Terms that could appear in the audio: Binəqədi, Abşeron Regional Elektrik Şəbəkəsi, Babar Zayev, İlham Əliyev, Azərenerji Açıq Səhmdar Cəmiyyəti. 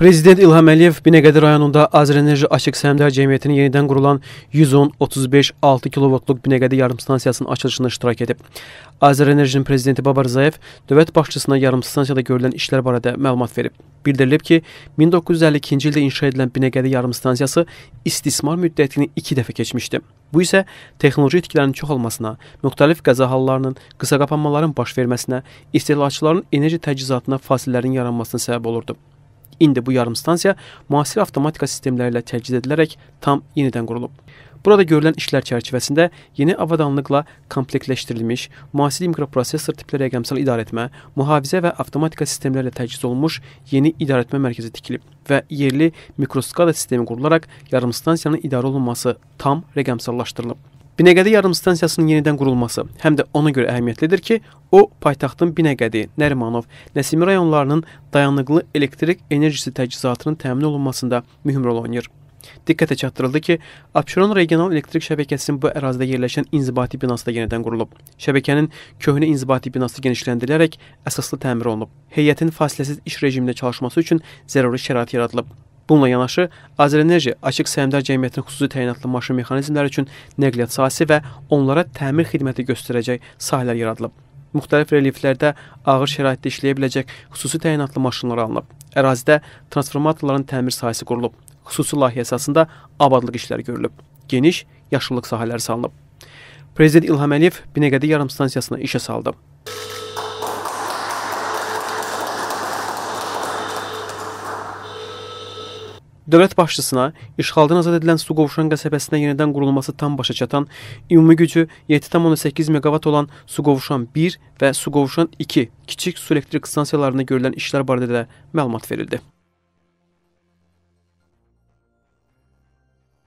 Prezident İlham Əliyev Binəqədi rayonunda Azərenerji Açıq Səhmdar Cəmiyyətinin yenidən qurulan 110-35-6 kilovatluq Binəqədi yarımstansiyasının açılışına iştirak edib. Azərenerjinin prezidenti Babar Zayev dövlət başçısına yarımstansiyada görülən işlər barədə məlumat verib. Bildirilib ki, 1952-ci ildə inşa edilən Binəqədi yarımstansiyası istismar müddətini 2 dəfə keçmişdi. Bu isə texnoloji itkilərin çox olmasına, müxtəlif qəza hallarının, qısa qapanmaların baş verməsinə, istehlakçıların enerji təchizatına fasilələrin yaranmasına səbəb olurdu. İndi bu yarımstansiya müasir avtomatika sistemləri ilə təchiz edilərək tam yenidən qurulub. Burada görülən işlər çərçivəsində yeni avadanlıqla komplektləşdirilmiş, müasir mikroprosesor tipli rəqəmsal idarəetmə, mühafizə və avtomatika sistemləri ilə təchiz olunmuş yeni idarəetmə mərkəzi tikilib və yerli mikroskada sistemi qurularaq yarımstansiyanın idarə olunması tam rəqəmsallaşdırılıb. Binəqədi yarımstansiyasının yenidən qurulması həm də ona görə əhəmiyyətlidir ki, o, paytaxtın Binəqədi, Nərimanov, Nəsimi rayonlarının dayanıqlı elektrik enerjisi təchizatının təmin olunmasında mühüm rol oynayır. Diqqətə çatdırıldı ki, Abşeron Regional Elektrik Şəbəkəsinin bu ərazidə yerləşən inzibati binası da yenidən qurulub. Şəbəkənin köhnə inzibati binası genişləndirilərək əsaslı təmir olunub. Heyətin fasiləsiz iş rejimində çalışması üçün zəruri şərait yaradılıb. Bununla yanaşı, Azərenerji Açıq Səhmdar Cəmiyyətinin xüsusi təyinatlı maşın mexanizmləri üçün nəqliyyat sahəsi və onlara təmir xidməti göstərəcək sahələr yaradılıb. Müxtəlif relyeflərdə ağır şəraitdə işləyə biləcək xüsusi təyinatlı maşınlar alınıb. Ərazidə transformatorların təmir sahəsi qurulub. Xüsusi layihə əsasında abadlıq işləri görülüb. Geniş yaşıllıq sahələri salınıb. Prezident İlham Əliyev Binəqədi yarımstansiyasına işə saldı. Dövlət başçısına işğaldan azad edilən su qovuşan qəsəbəsinə yenidən qurulması tam başa çatan, ümumi gücü 7,8 megavat olan su qovuşan 1 və su qovuşan 2 kiçik su elektrik stansiyalarında görülən işlər barədə də məlumat verildi.